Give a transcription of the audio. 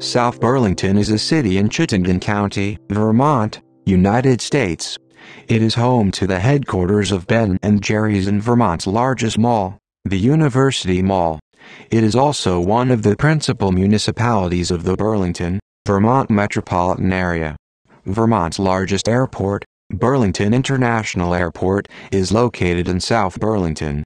South Burlington is a city in Chittenden County, Vermont, United States. It is home to the headquarters of Ben & Jerry's and Vermont's largest mall, the University Mall. It is also one of the principal municipalities of the Burlington, Vermont metropolitan area. Vermont's largest airport, Burlington International Airport, is located in South Burlington.